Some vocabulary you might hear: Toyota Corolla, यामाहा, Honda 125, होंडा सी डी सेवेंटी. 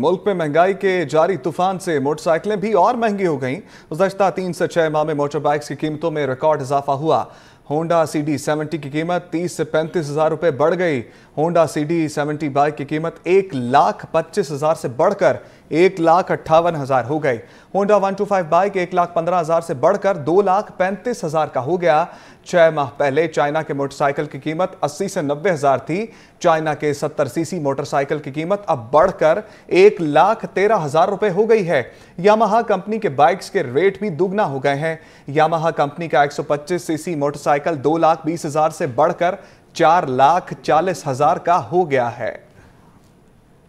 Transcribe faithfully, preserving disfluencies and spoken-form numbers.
मुल्क में महंगाई के जारी तूफान से मोटरसाइकिलें भी और महंगी हो गईं। गुज़श्ता तीन से छह माह में मोटर बाइक्स की कीमतों में रिकॉर्ड इजाफा हुआ। होंडा सी डी सेवेंटी की कीमत तीस से पैंतीस हजार रुपये बढ़ गई। होंडा सी डी सेवेंटी bike की कीमत एक लाख पच्चीस हजार से बढ़कर एक लाख अट्ठावन हजार हो गई। Honda one two five bike एक लाख पंद्रह हजार से बढ़कर दो लाख पैंतीस हजार का हो गया। छह माह पहले चाइना के मोटरसाइकिल की कीमत अस्सी से नब्बे हजार थी। चाइना के सत्तर सीसी मोटरसाइकिल की कीमत अब बढ़कर एक लाख तेरह हजार रुपये हो गई है। यामाहा कंपनी के बाइक्स के रेट भी दुगना हो गए हैं। यामाहा कंपनी का एक सौ पच्चीस सीसी मोटरसाइकिल दो लाख बीस हजार से बढ़कर चार लाख चालीस हजार का हो गया है।